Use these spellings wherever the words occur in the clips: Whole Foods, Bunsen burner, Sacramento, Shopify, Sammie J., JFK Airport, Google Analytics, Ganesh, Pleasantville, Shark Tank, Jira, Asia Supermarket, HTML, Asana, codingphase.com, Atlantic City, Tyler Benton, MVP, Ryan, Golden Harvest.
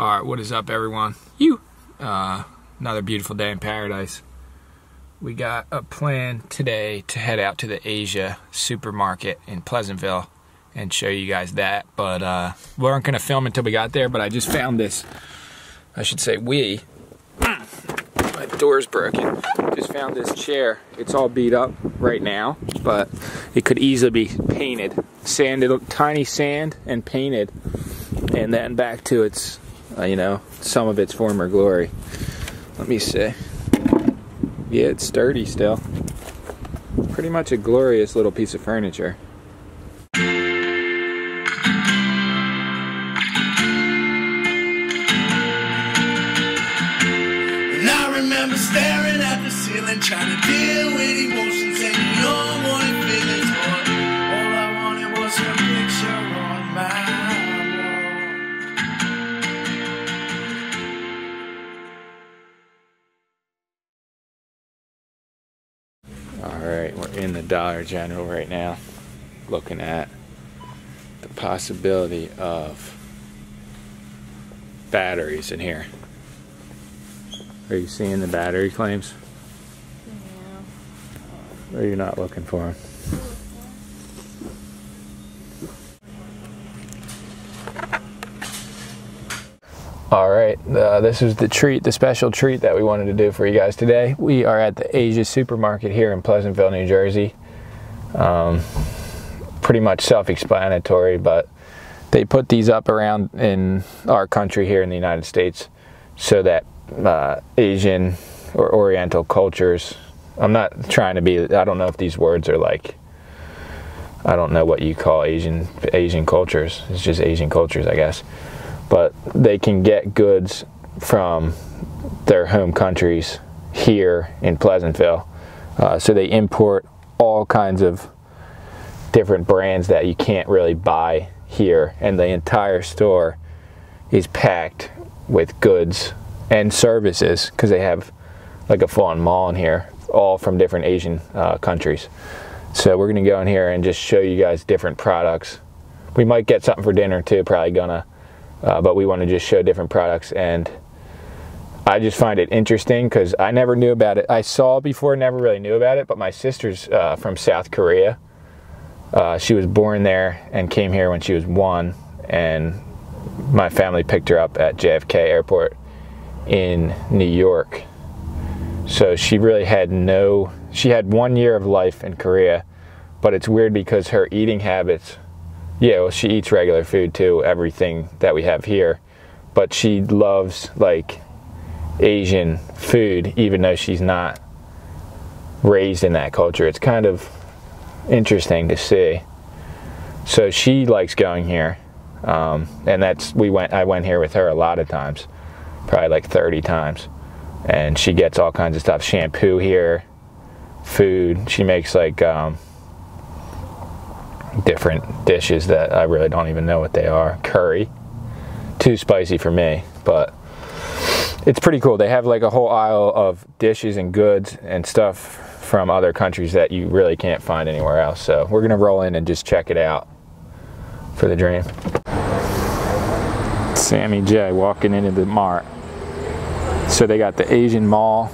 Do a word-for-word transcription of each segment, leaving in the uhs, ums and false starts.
All right, what is up, everyone? You, uh, another beautiful day in paradise. We got a plan today to head out to the Asia Supermarket in Pleasantville and show you guys that, but uh, we weren't gonna film until we got there. But I just found this. I should say we. My door's broken. Just found this chair. It's all beat up right now, but it could easily be painted, sanded, tiny sand, and painted, and then back to its, uh, you know, some of its former glory. Let me see. Yeah, it's sturdy still. Pretty much a glorious little piece of furniture. Staring at the ceiling, trying to deal with emotions and your wanted feelings. All I wanted was a picture on my wall. Alright, we're in the Dollar General right now, looking at the possibility of batteries in here. Are you seeing the battery claims? Yeah. Or are you not looking for them? All right, uh, this was the treat, the special treat that we wanted to do for you guys today. We are at the Asia Supermarket here in Pleasantville, New Jersey. Um, pretty much self-explanatory, but they put these up around in our country here in the United States so that Uh, Asian or Oriental cultures. I'm not trying to be, I don't know if these words are like, I don't know what you call Asian Asian cultures. It's just Asian cultures, I guess. But they can get goods from their home countries here in Pleasantville. Uh, so they import all kinds of different brands that you can't really buy here. And the entire store is packed with goods and services, because they have like a full-on mall in here, all from different Asian uh, countries. So we're gonna go in here and just show you guys different products. We might get something for dinner too, probably gonna, uh, but we wanna just show different products. And I just find it interesting because I never knew about it. I saw before, never really knew about it, but my sister's uh, from South Korea. Uh, she was born there and came here when she was one, and my family picked her up at J F K Airport in New York. So she really had no, she had one year of life in Korea, but it's weird because her eating habits, yeah, well, she eats regular food too, everything that we have here, but she loves like Asian food, even though she's not raised in that culture. It's kind of interesting to see. So she likes going here, um, and that's, we went, I went here with her a lot of times, probably like thirty times, and she gets all kinds of stuff, shampoo here, food. She makes like um, different dishes that I really don't even know what they are. Curry, too spicy for me, but it's pretty cool. They have like a whole aisle of dishes and goods and stuff from other countries that you really can't find anywhere else. So we're gonna roll in and just check it out for the dream. Sammy J walking into the mart. So they got the Asian mall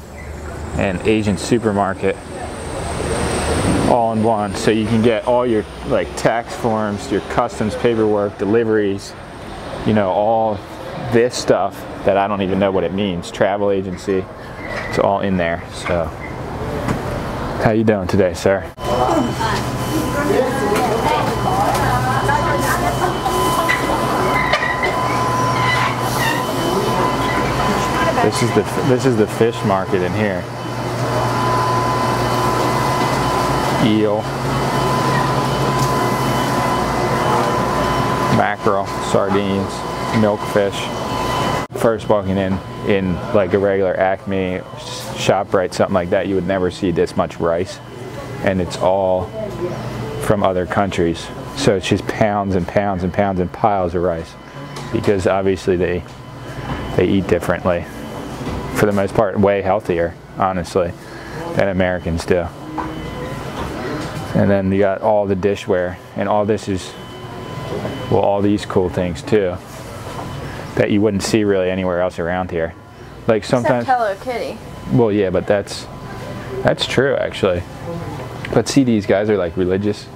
and Asian supermarket all in one. So you can get all your like tax forms, your customs paperwork, deliveries, you know, all this stuff that I don't even know what it means. Travel agency, it's all in there. So, how you doing today, sir? This is the this is the fish market in here. Eel, mackerel, sardines, milkfish. First walking in in like a regular Acme, ShopRite, something like that, you would never see this much rice, and it's all from other countries. So it's just pounds and pounds and pounds and piles of rice, because obviously they they eat differently. For the most part, way healthier, honestly, than Americans do. And then you got all the dishware, and all this is, well, all these cool things too. that you wouldn't see really anywhere else around here. Like sometimes Hello Kitty. Well, yeah, but that's that's true actually. But see, these guys are like religious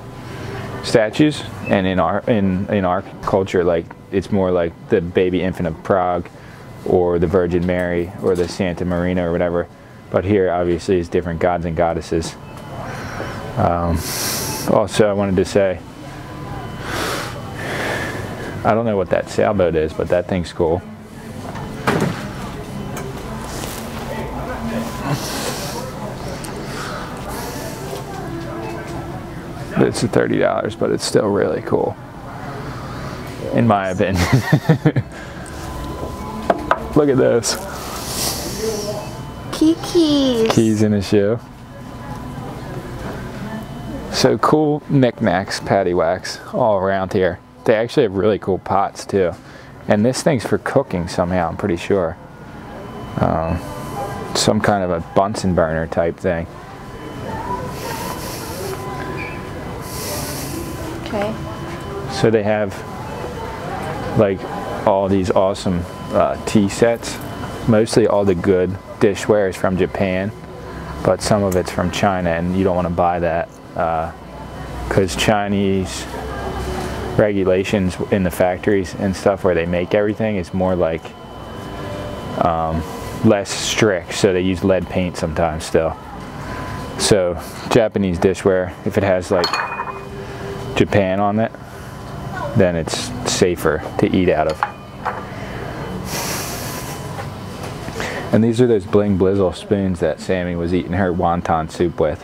statues, and in our in in our culture, like it's more like the Baby Infant of Prague, or the Virgin Mary, or the Santa Marina, or whatever. But here, obviously, is different gods and goddesses. Um, also, I wanted to say, I don't know what that sailboat is, but that thing's cool. It's thirty dollars, but it's still really cool, in my opinion. Look at those. Key keys. Keys in a shoe. So cool knickknacks, paddywhacks, all around here. They actually have really cool pots too. And this thing's for cooking somehow, I'm pretty sure. Um, some kind of a Bunsen burner type thing. Okay. So they have like all these awesome uh, tea sets. Mostly all the good dishware is from Japan, but some of it's from China, and you don't want to buy that, because uh, Chinese regulations in the factories and stuff where they make everything is more like um, less strict, so they use lead paint sometimes still. So Japanese dishware, if it has like Japan on it, then it's safer to eat out of. And these are those bling blizzle spoons that Sammy was eating her wonton soup with.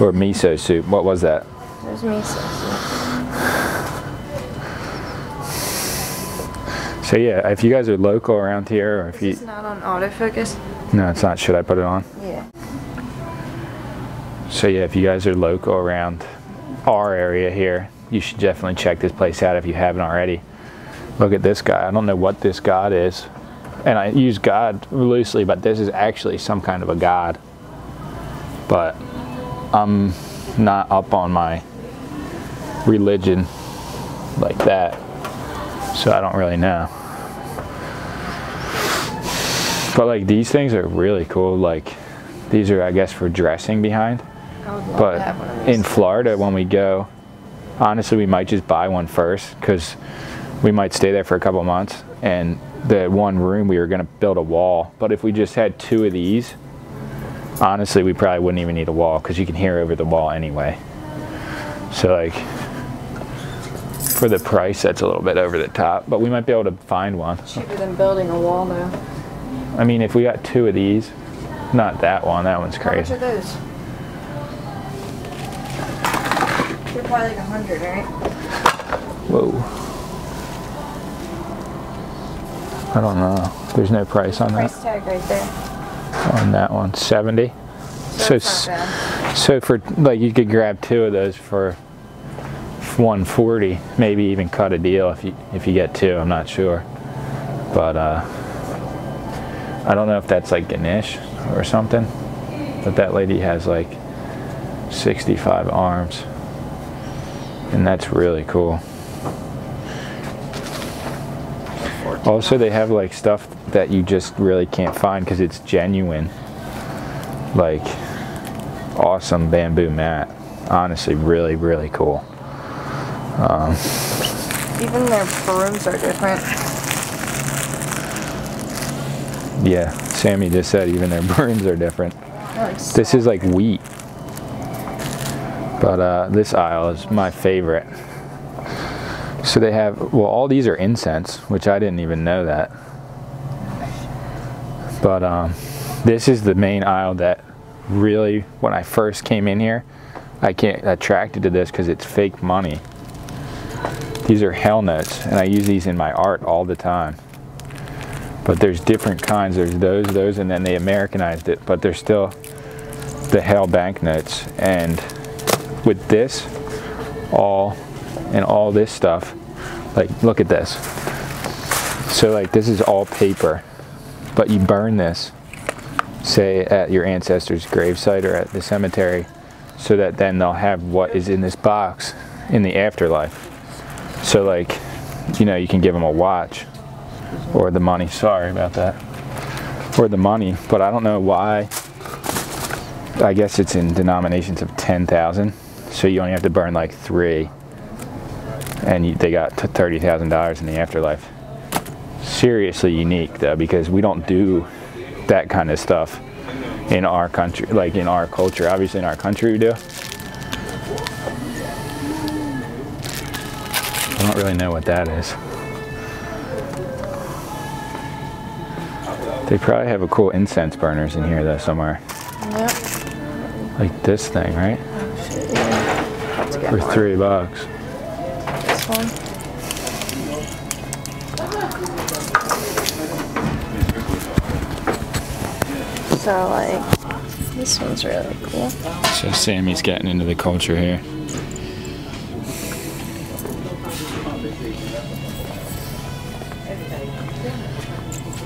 Or miso soup. What was that? It was miso soup. So yeah, if you guys are local around here, or if you... It's not on autofocus? No, it's not. Should I put it on? Yeah. So yeah, if you guys are local around our area here, you should definitely check this place out if you haven't already. Look at this guy. I don't know what this god is. And I use God loosely, but this is actually some kind of a god. But I'm not up on my religion like that, so I don't really know. But like these things are really cool. Like these are, I guess, for dressing behind. I would love to have one of these. In Florida, when we go, honestly, we might just buy one first, because we might stay there for a couple months, and the one room we were going to build a wall. But if we just had two of these, honestly, we probably wouldn't even need a wall, because you can hear over the wall anyway. So like for the price, that's a little bit over the top, but we might be able to find one. Cheaper than building a wall though. I mean, if we got two of these, not that one, that one's crazy. How much are those? They're probably like a hundred, right? Whoa. I don't know. There's no price on that. Price tag right there. On that one, seventy. So, so, not bad. So for like, you could grab two of those for one forty. Maybe even cut a deal if you if you get two. I'm not sure, but uh, I don't know if that's like Ganesh or something. But that lady has like sixty-five arms, and that's really cool. Also, they have like stuff that you just really can't find because it's genuine. Like awesome bamboo mat. Honestly, really, really cool. Um, Even their brooms are different. Yeah, Sammy just said even their brooms are different. This is like wheat. But uh, this aisle is my favorite. So they have, well, all these are incense, which I didn't even know that. But um, this is the main aisle that really, when I first came in here, I can't attracted to this because it's fake money. These are hell notes, and I use these in my art all the time. But there's different kinds. There's those, those, and then they Americanized it. But there's still the hell banknotes. And with this, all... and all this stuff, like look at this. So like this is all paper, but you burn this, say at your ancestor's gravesite or at the cemetery, so that then they'll have what is in this box in the afterlife. So like, you know, you can give them a watch or the money, sorry about that, or the money, but I don't know why. I guess it's in denominations of ten thousand, so you only have to burn like three, and you, they got thirty thousand dollars in the afterlife. Seriously unique though, because we don't do that kind of stuff in our country, like in our culture. Obviously in our country we do. I don't really know what that is. They probably have a cool incense burners in here though somewhere. Yep. Like this thing, right? Oh, shit, yeah. For one. three bucks. This one. So like, this one's really cool. So Sammy's getting into the culture here.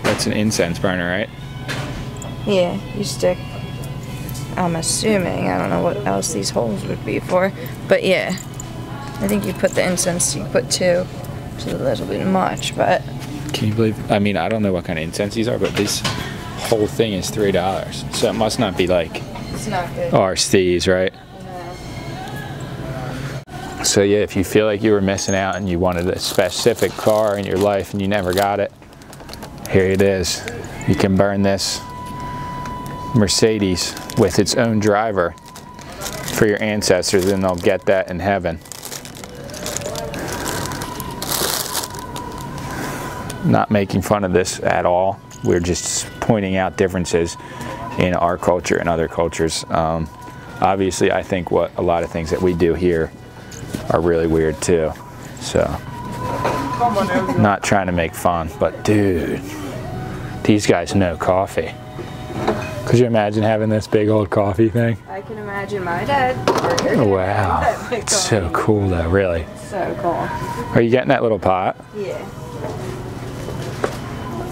That's an incense burner, right? Yeah, you stick. I'm assuming, I don't know what else these holes would be for, but yeah, I think you put the incense, you put two, so that'll be much, but. Can you believe, I mean, I don't know what kind of incense these are, but this whole thing is three dollars, so it must not be like. It's not good. R Cs, right? No. So yeah, if you feel like you were missing out and you wanted a specific car in your life and you never got it, here it is. You can burn this Mercedes with its own driver for your ancestors, and they'll get that in heaven. Not making fun of this at all. We're just pointing out differences in our culture and other cultures. Um, obviously, I think what a lot of things that we do here are really weird too. So, not trying to make fun, but dude. These guys know coffee. Could you imagine having this big old coffee thing? I can imagine my dad. Wow. It's so cool though, really. So cool. Are you getting that little pot? Yeah.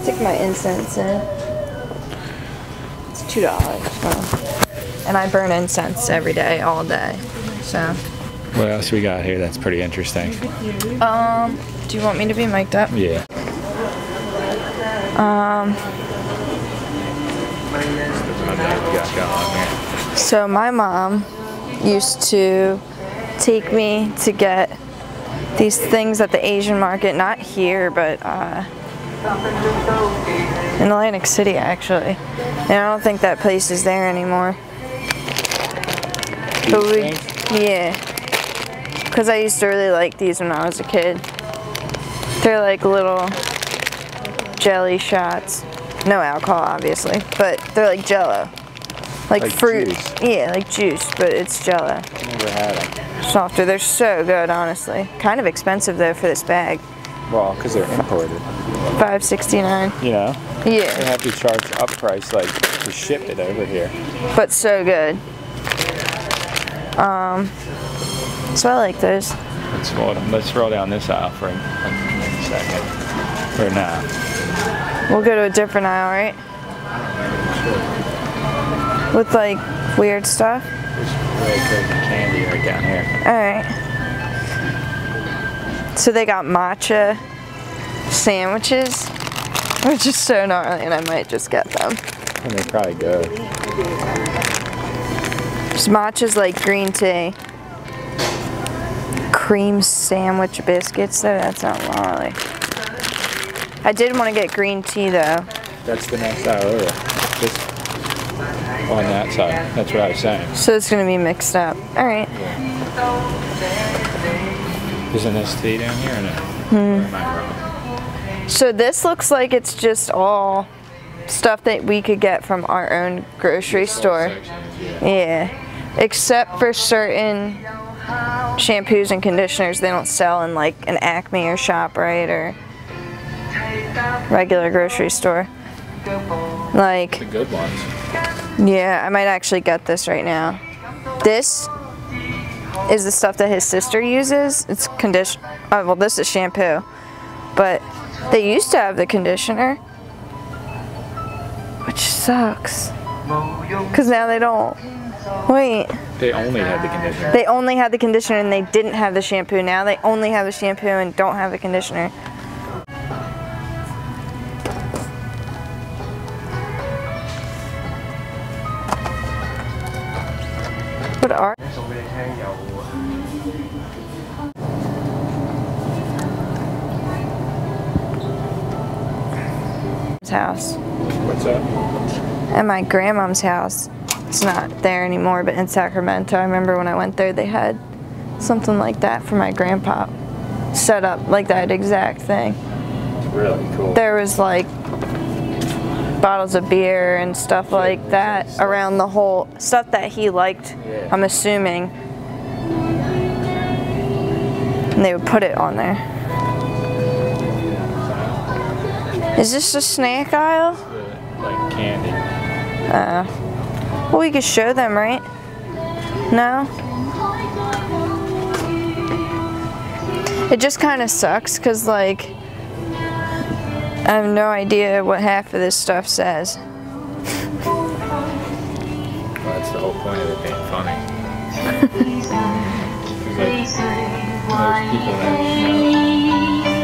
Stick my incense in. It's two dollars. So. And I burn incense every day, all day. So. What else we got here that's pretty interesting? Um, do you want me to be mic'd up? Yeah. Um, so my mom used to take me to get these things at the Asian market, not here, but uh, in Atlantic City actually. And I don't think that place is there anymore. But we, yeah, because I used to really like these when I was a kid. They're like little jelly shots, no alcohol obviously, but they're like jello, like, like fruit, juice. Yeah, like juice, but it's jello. Never had them. Softer. They're so good, honestly. Kind of expensive though for this bag. Well, because they're imported. five sixty-nine. You know. Yeah. They have to charge up price like to ship it over here. But so good. Um. So I like those. Let's roll. Let's roll down this aisle for a second. Or not. We'll go to a different aisle, right? With like weird stuff. There's really crazy candy right down here. Alright. So they got matcha sandwiches, which is so gnarly, and I might just get them. And they're probably good. So matcha's like green tea. Cream sandwich biscuits, though, that's not gnarly. I did want to get green tea though. That's the next aisle over. This on that side. That's what I was saying. So it's going to be mixed up. Alright. Yeah. Isn't this tea down here or no? Hmm. Or am I wrong? So this looks like it's just all stuff that we could get from our own grocery store. Yeah. Yeah. Except for certain shampoos and conditioners they don't sell in like an Acme or ShopRite or regular grocery store. Like the good ones. Yeah, I might actually get this right now. This is the stuff that his sister uses. It's condition. Oh, well, this is shampoo. But they used to have the conditioner, which sucks. Because now they don't. Wait. They only had the conditioner. They only had the conditioner and they didn't have the shampoo. Now they only have the shampoo and don't have the conditioner. What are? House. What's that? At my grandmom's house. It's not there anymore, but in Sacramento, I remember when I went there, they had something like that for my grandpa. Set up like that exact thing. Really cool. There was like bottles of beer and stuff like that around the whole, stuff that he liked, yeah. I'm assuming. And they would put it on there. Is this a snack aisle? Uh, like candy. Uh, well, we could show them, right? No? It just kind of sucks because, like, I have no idea what half of this stuff says. Well, that's the whole point of it being funny. There's people that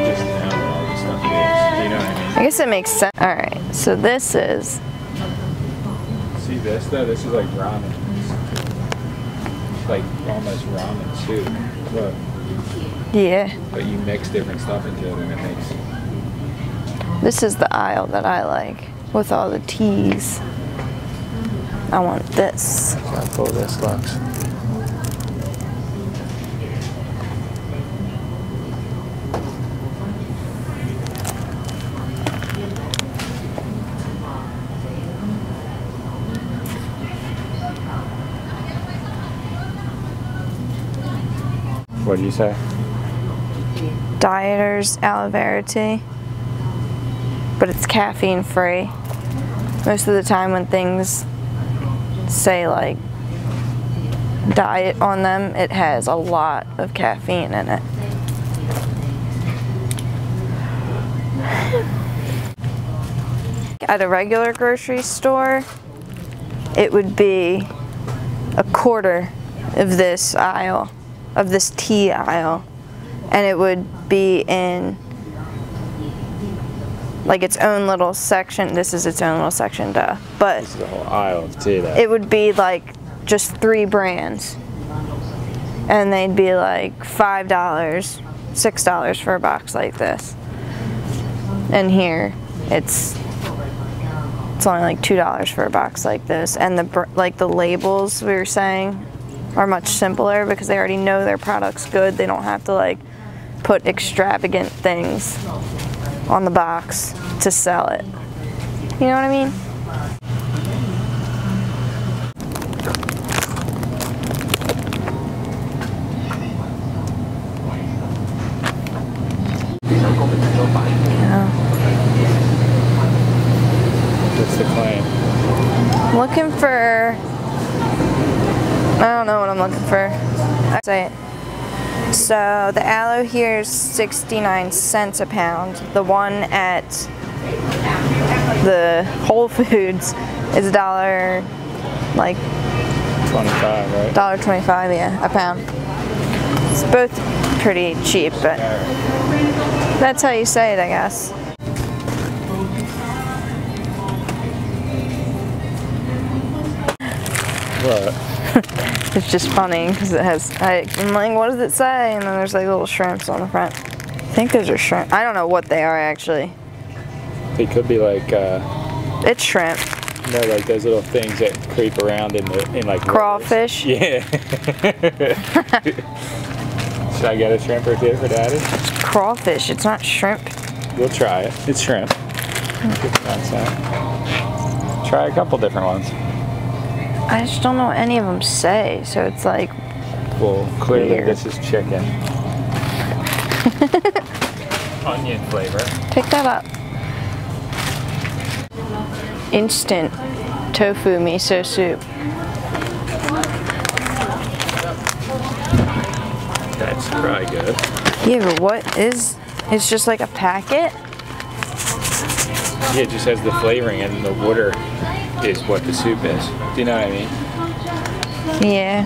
just know all this stuff is. You know what I mean? I guess it makes sense. Alright, so this is... See this though? This is like ramen. It's like almost ramen too. Look. Yeah. But you mix different stuff into it and it makes... This is the aisle that I like with all the teas. I want this. That's how cool this looks. What did you say? Dieter's aloe vera tea, but it's caffeine free. Most of the time when things say like diet on them, it has a lot of caffeine in it. At a regular grocery store, it would be a quarter of this aisle. Of this tea aisle, and it would be in like its own little section. This is its own little section, duh. But this is the whole aisle of tea. Though. It would be like just three brands, and they'd be like five dollars, six dollars for a box like this. And here, it's it's only like two dollars for a box like this, and the like the labels we were saying. Are much simpler because they already know their product's good. They don't have to like put extravagant things on the box to sell it. You know what I mean? Yeah. What's the claim? Looking for I don't know what I'm looking for. That's it. So the aloe here is sixty-nine cents a pound. The one at the Whole Foods is a dollar, like twenty-five, right? Dollar twenty-five, yeah, a pound. It's both pretty cheap, but that's how you say it, I guess. What? It's just funny because it has, I, I'm like, what does it say? And then there's like little shrimps on the front. I think those are shrimp. I don't know what they are actually. They could be like, uh... It's shrimp. You know, like those little things that creep around in the, in like... Crawfish? Rivers. Yeah. Should I get a shrimp or two for daddy? It's crawfish, it's not shrimp. We'll try it. It's shrimp. Mm. Try a couple different ones. I just don't know what any of them say, so it's like. Well, clearly weird. This is chicken. Onion flavor. Pick that up. Instant tofu miso soup. That's probably good. Yeah, but what is? It's just like a packet. Yeah, it just has the flavoring and the water. Is what the soup is. Do you know what I mean? Yeah.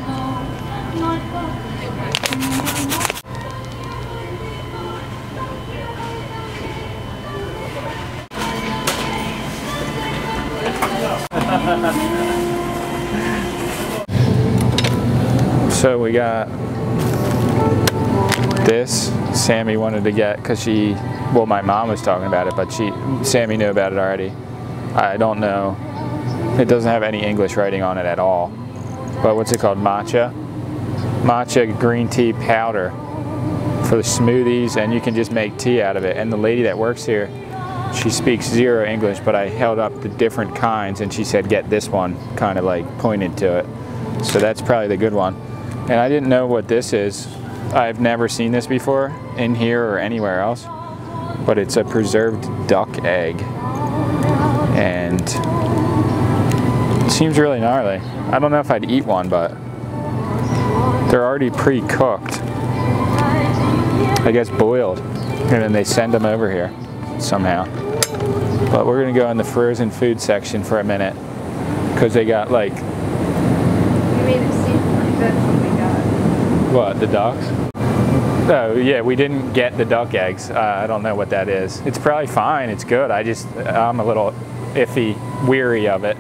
So we got this. Sammy wanted to get, because she, well, my mom was talking about it, but she, Sammy knew about it already. I don't know. It doesn't have any English writing on it at all. But what's it called? Matcha? Matcha green tea powder for the smoothies, and you can just make tea out of it. And the lady that works here, she speaks zero English, but I held up the different kinds and she said, get this one, kind of like pointed to it. So that's probably the good one. And I didn't know what this is. I've never seen this before in here or anywhere else, but it's a preserved duck egg. And it seems really gnarly. I don't know if I'd eat one, but they're already pre-cooked. I guess boiled, and then they send them over here somehow. But we're gonna go in the frozen food section for a minute, because they got like... You made it seem pretty good when we got. What, the ducks? Oh yeah, we didn't get the duck eggs. Uh, I don't know what that is. It's probably fine, it's good. I just, I'm a little iffy, weary of it.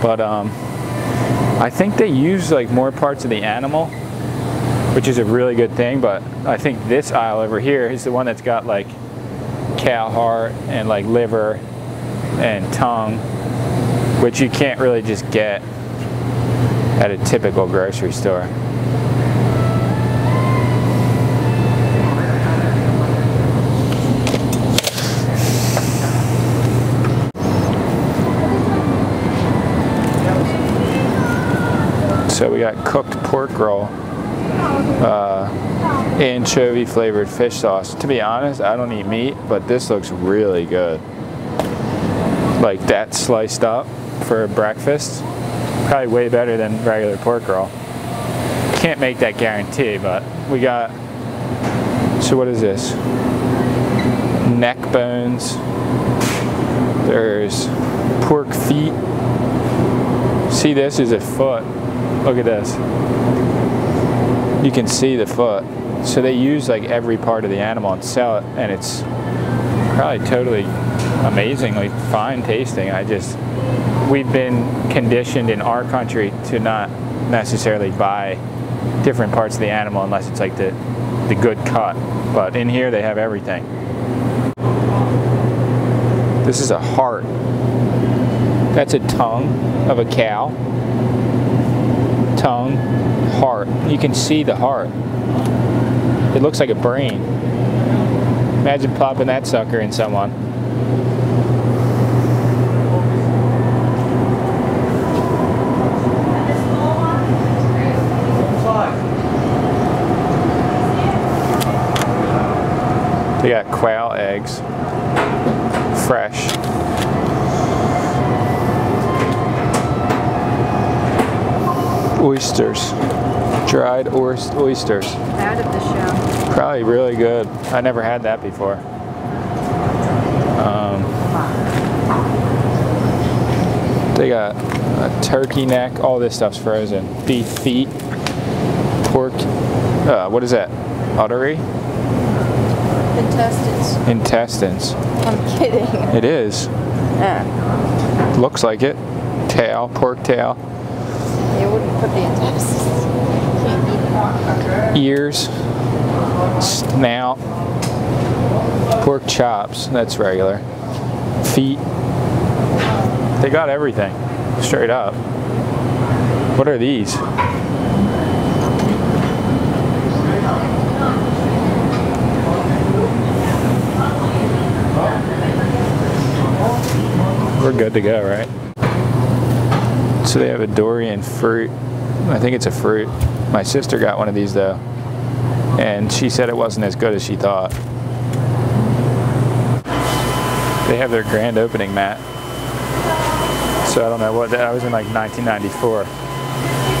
But um, I think they use like more parts of the animal, which is a really good thing, but I think this aisle over here is the one that's got like cow heart and like liver and tongue, which you can't really just get at a typical grocery store. So we got cooked pork roll. Uh, anchovy flavored fish sauce. To be honest, I don't eat meat, but this looks really good. Like that sliced up for breakfast, probably way better than regular pork roll. Can't make that guarantee, but we got, so what is this? Neck bones, there's pork feet. See, this is a foot, look at this. You can see the foot. So they use like every part of the animal and sell it, and it's probably totally amazingly fine tasting. I just, we've been conditioned in our country to not necessarily buy different parts of the animal unless it's like the, the good cut. But in here they have everything. This is a heart. That's a tongue of a cow. Tongue, heart. You can see the heart. It looks like a brain. Imagine plopping that sucker in someone. They got quail eggs, fresh. Oysters, dried oysters. Out of the shell. Probably really good. I never had that before. Um, they got a turkey neck. All this stuff's frozen. Beef feet, pork. Uh, what is that? Artery? Intestines. Intestines. I'm kidding. It is. Yeah. Looks like it. Tail, pork tail. They wouldn't put the intestines. Can't eat them. Ears, snout, pork chops, that's regular. Feet. They got everything, straight up. What are these? We're good to go, right? So they have a durian fruit. I think it's a fruit. My sister got one of these though, and she said it wasn't as good as she thought. They have their grand opening mat. So I don't know what, that was in like nineteen ninety-four.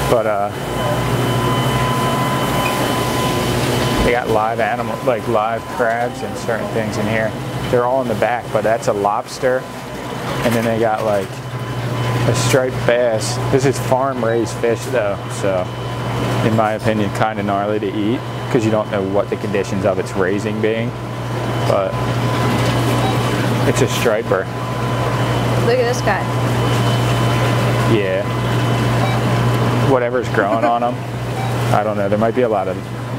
But uh, they got live animal, like live crabs and certain things in here. They're all in the back, but that's a lobster. And then they got like a striped bass. This is farm-raised fish though, so in my opinion, kind of gnarly to eat because you don't know what the conditions of its raising being, but it's a striper. Look at this guy. Yeah. Whatever's growing on them. I don't know. There might be a lot of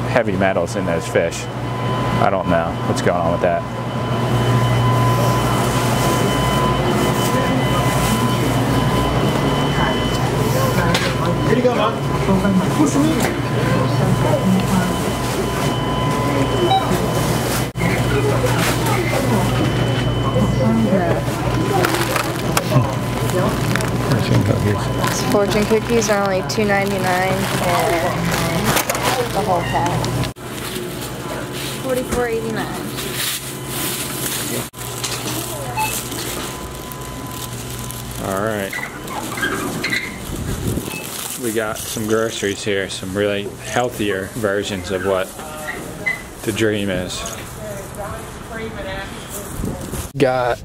heavy metals in those fish. I don't know what's going on with that. Here you go, man. Push me. Fortune cookies. Fortune cookies are only two ninety-nine and the whole pack. forty-four eighty-nine. All right. We got some groceries here, some really healthier versions of what the dream is. Got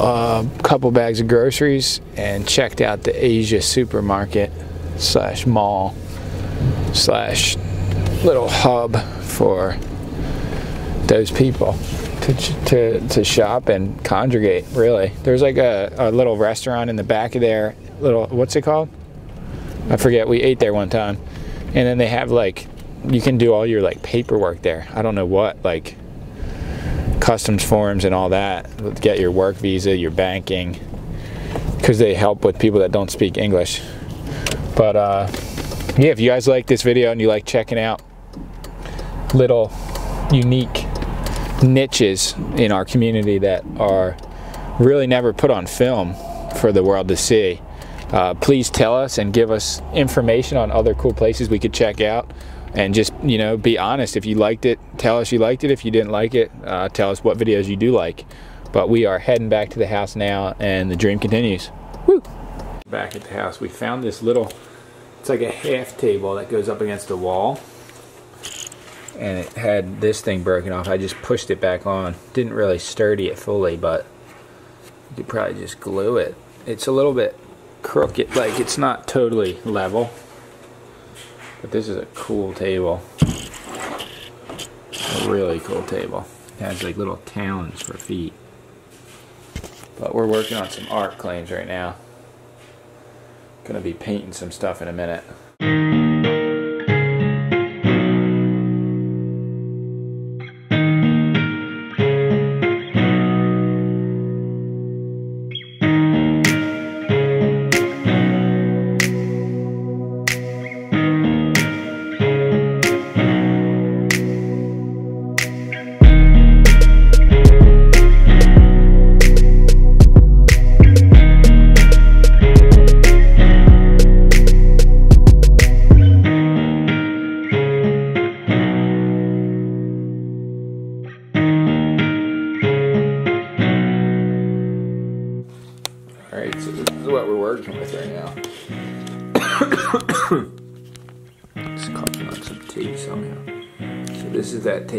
a couple bags of groceries and checked out the Asia Supermarket slash mall slash little hub for those people to, to, to shop and congregate, really. There's like a, a little restaurant in the back of there, little, what's it called? I forget, we ate there one time. And then they have like, you can do all your like paperwork there. I don't know what, like customs forms and all that. Get your work visa, your banking, because they help with people that don't speak English. But uh, yeah, if you guys like this video and you like checking out little unique niches in our community that are really never put on film for the world to see, Uh, please tell us and give us information on other cool places we could check out, and just, you know, be honest. If you liked it, tell us you liked it. If you didn't like it, uh, tell us what videos you do like. But we are heading back to the house now, and the dream continues. Woo! Back at the house, we found this little, it's like a half table that goes up against the wall, and it had this thing broken off. I just pushed it back on. Didn't really sturdy it fully, but you could probably just glue it. It's a little bit crooked, like it's not totally level, but this is a cool table, a really cool table. It has like little talons for feet. But we're working on some art claims right now. Gonna be painting some stuff in a minute.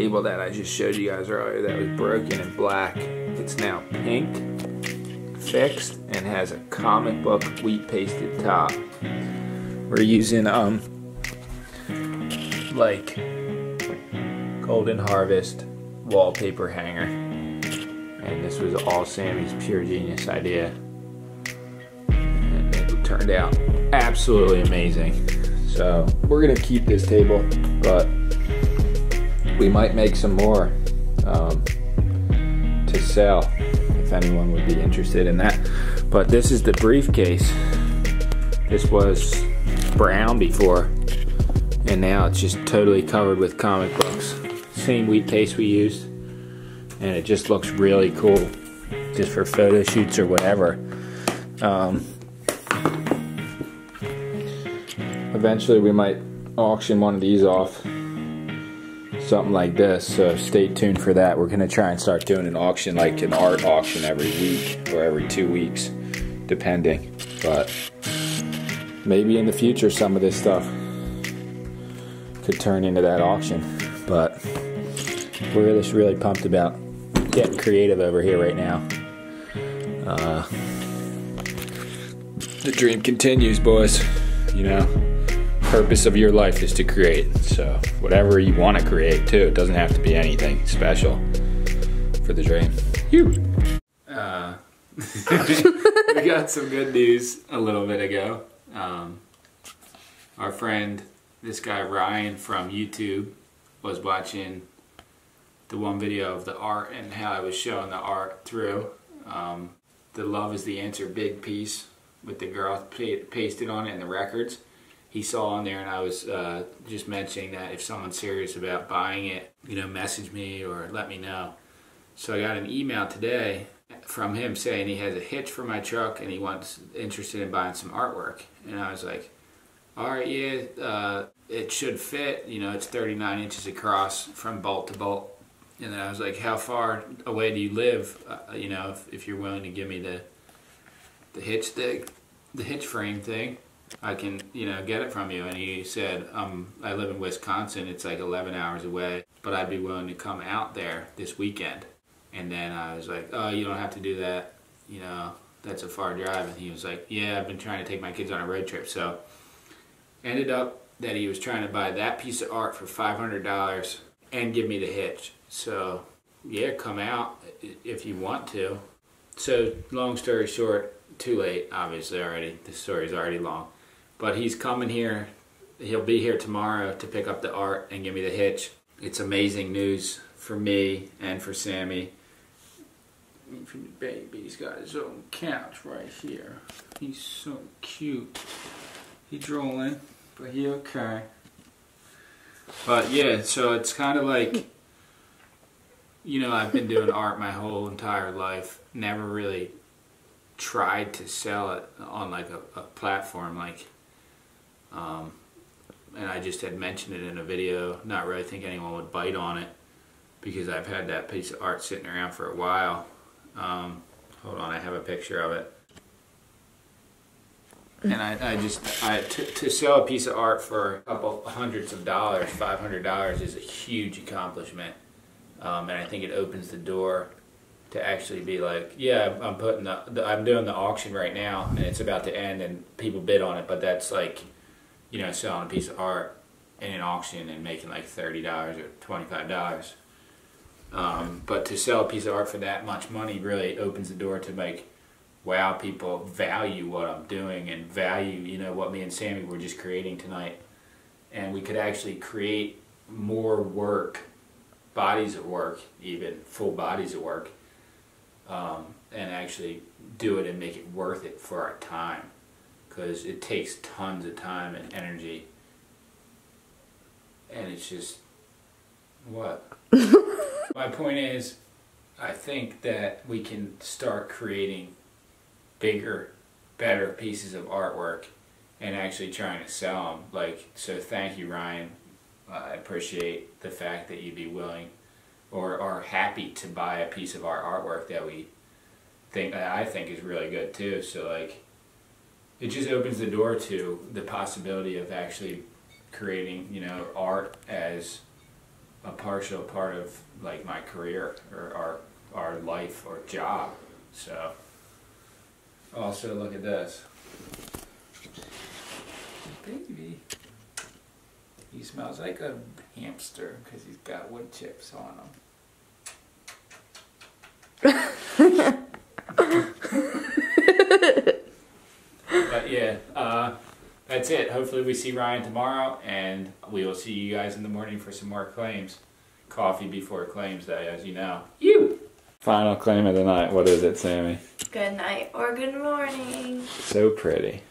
Table that I just showed you guys earlier that was broken and black. It's now pink, fixed, and has a comic book wheat pasted top. We're using um like Golden Harvest wallpaper hanger, and this was all Sammy's pure genius idea, and it turned out absolutely amazing. So we're gonna keep this table, but we might make some more um, to sell if anyone would be interested in that. But this is the briefcase. This was brown before, and now it's just totally covered with comic books. Same wheat paste we used, and it just looks really cool, just for photo shoots or whatever. Um, eventually we might auction one of these off, something like this, so stay tuned for that. We're gonna try and start doing an auction, like an art auction, every week or every two weeks, depending. But maybe in the future some of this stuff could turn into that auction. But we're just really pumped about getting creative over here right now. Uh, the dream continues, boys, you know. Purpose of your life is to create, so whatever you want to create too, it doesn't have to be anything special for the dream. You uh, we got some good news a little bit ago. Um, our friend this guy Ryan from YouTube was watching the one video of the art and how I was showing the art through. Um, the Love Is the Answer big piece with the girl pasted on it and the records. He saw on there, and I was uh, just mentioning that if someone's serious about buying it, you know, message me or let me know. So I got an email today from him saying he has a hitch for my truck and he wants interested in buying some artwork. And I was like, all right, yeah, uh, it should fit. You know, it's thirty-nine inches across from bolt to bolt. And then I was like, how far away do you live, uh, you know, if, if you're willing to give me the the hitch thing, the hitch frame thing, I can, you know, get it from you. And he said, um, I live in Wisconsin, it's like eleven hours away, but I'd be willing to come out there this weekend. And then I was like, oh, you don't have to do that, you know, that's a far drive. And he was like, yeah, I've been trying to take my kids on a road trip. So ended up that he was trying to buy that piece of art for five hundred dollars and give me the hitch. So yeah, come out if you want to. So long story short, too late, obviously, already. This story's already long. But he's coming here. He'll be here tomorrow to pick up the art and give me the hitch. It's amazing news for me and for Sammy. Even the baby's got his own couch right here. He's so cute. He's drooling, but he okay. But yeah, so it's kind of like, you know, I've been doing art my whole entire life. Never really tried to sell it on like a, a platform, like, um, and I just had mentioned it in a video, not really think anyone would bite on it because I've had that piece of art sitting around for a while. Um, hold on, I have a picture of it. And I, I just, I, to, to sell a piece of art for a couple hundreds of dollars, five hundred dollars is a huge accomplishment. Um, and I think it opens the door to actually be like, yeah, I'm putting the, the, I'm doing the auction right now, and it's about to end, and people bid on it. But that's like, you know, selling a piece of art in an auction and making like thirty dollars or twenty-five dollars. Um, but to sell a piece of art for that much money really opens the door to like, wow, people value what I'm doing and value, you know, what me and Sammy were just creating tonight, and we could actually create more work, bodies of work, even full bodies of work. Um, and actually do it and make it worth it for our time, because it takes tons of time and energy, and it's just what my point is. I think that we can start creating bigger, better pieces of artwork and actually trying to sell them. Like, so thank you, Ryan. uh, I appreciate the fact that you'd be willing or are happy to buy a piece of our artwork that we think, that I think is really good too. So like, it just opens the door to the possibility of actually creating, you know, art as a partial part of like my career or our, our life or job. So also look at this. Baby. He smells like a hamster because he's got wood chips on him. But yeah, uh, that's it. Hopefully we see Ryan tomorrow, and we will see you guys in the morning for some more claims. Coffee before claims day, as you know. You! Final claim of the night. What is it, Sammy? Good night or good morning. So pretty.